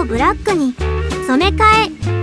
をブラックに染め替え